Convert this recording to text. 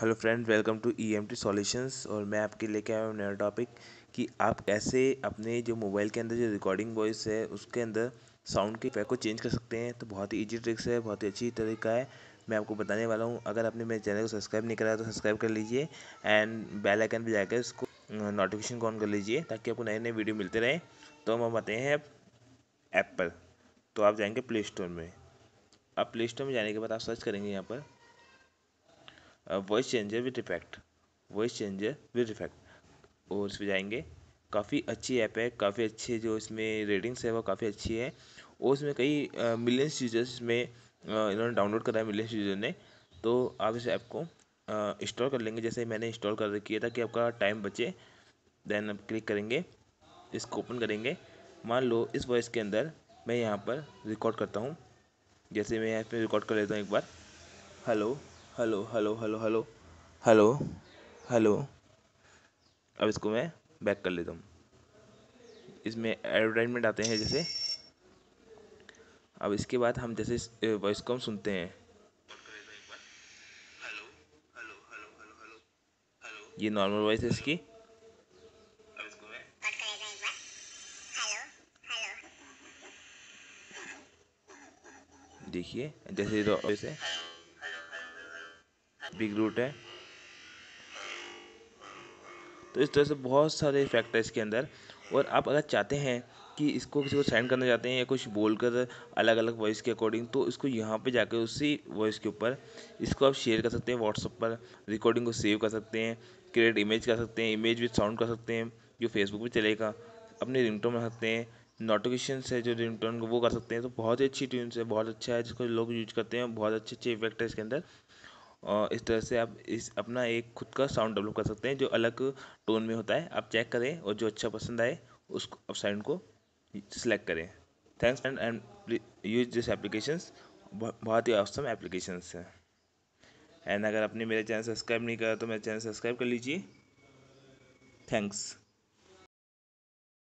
Hello friend, welcome to EMT solutions. और मैं आपके लेके आया हूँ नया टॉपिक कि आप कैसे अपने जो मोबाइल के अंदर जो रिकॉर्डिंग वॉइस है उसके अंदर साउंड के इफेक्ट को चेंज कर सकते हैं। तो बहुत ही इजी ट्रिक्स है, बहुत ही अच्छी तरीका है, मैं आपको बताने वाला हूँ। अगर आपने मेरे चैनल को सब्सक्राइब नहीं कराया तो सब्सक्राइब कर लीजिए एंड बेल आइकन पर जाकर उसको नोटिफिकेशन ऑन कर लीजिए ताकि आपको नए नए वीडियो मिलते रहें। तो हम आते हैं ऐप पर। तो आप जाएंगे प्ले स्टोर में। आप प्ले स्टोर में जाने के बाद आप सर्च करेंगे यहाँ पर voice changer with effect, voice changer with effect, और इस पर जाएंगे। काफ़ी अच्छी ऐप है, काफ़ी अच्छे जो इसमें रेटिंग्स है वो काफ़ी अच्छी है, और इसमें कई मिलियंस यूजर्स में इन्होंने डाउनलोड करा है, मिलियंस यूजर ने। तो आप इस ऐप को इंस्टॉल कर लेंगे, जैसे मैंने इंस्टॉल कर रखी है ताकि आपका टाइम बचे। देन आप क्लिक करेंगे, इसको ओपन करेंगे। मान लो इस वॉइस के अंदर मैं यहाँ पर रिकॉर्ड करता हूँ, जैसे मैं यहाँ पर रिकॉर्ड कर लेता हूँ एक बार। Hello hello hello hello hello hello hello. अब इसको मैं बैक कर लेता हूँ। इसमें एडवर्टाइजमेंट आते हैं जैसे। अब इसके बाद हम जैसे वॉइस को हम सुनते हैं, ये नॉर्मल वॉइस है इसकी। देखिए जैसे वॉइस है, बिग रूट है। तो इस तरह से बहुत सारे इफेक्ट है इसके अंदर। और आप अगर चाहते हैं कि इसको किसी को सेंड करना चाहते हैं या कुछ बोलकर अलग अलग वॉइस के अकॉर्डिंग, तो इसको यहाँ पे जाकर उसी वॉइस के ऊपर इसको आप शेयर कर सकते हैं। व्हाट्सएप पर रिकॉर्डिंग को सेव कर सकते हैं, क्रिएट इमेज कर सकते हैं, इमेज विद साउंड कर सकते हैं जो फेसबुक पर चलेगा। अपने रिंगटोन बना सकते हैं, नोटिफिकेशन है जो रिंगटोन को वो कर सकते हैं। तो बहुत ही अच्छी ट्यून्स है, बहुत अच्छा है जिसको लोग यूज करते हैं। बहुत अच्छे अच्छे इफेक्ट है इसके अंदर। और इस तरह से आप इस अपना एक खुद का साउंड डेवलप कर सकते हैं जो अलग टोन में होता है। आप चेक करें और जो अच्छा पसंद आए उसको आप साउंड को सिलेक्ट करें। Thanks and use this applications, बहुत ही ऑसम एप्लीकेशंस हैं। एंड अगर आपने मेरा चैनल सब्सक्राइब नहीं करा तो मेरा चैनल सब्सक्राइब कर लीजिए। थैंक्स।